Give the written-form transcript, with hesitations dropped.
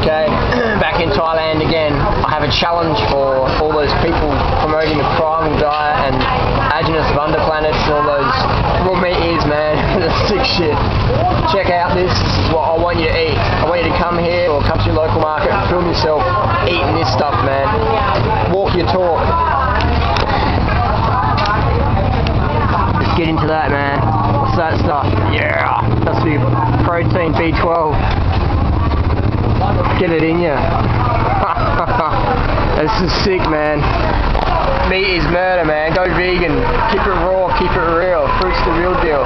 Okay, back in Thailand again. I have a challenge for all those people promoting the primal diet and Agenus Vonderplanitz and all those raw meat eaters, man. That's sick shit. Check out this. This is what I want you to eat. I want you to come here or come to your local market and film yourself eating this stuff, man. Walk your talk. Let's get into that, man. What's that stuff? Yeah, that's the protein B12. Get it in ya. This is sick, man. Meat is murder, man. Go vegan. Keep it raw. Keep it real. Fruit's the real deal.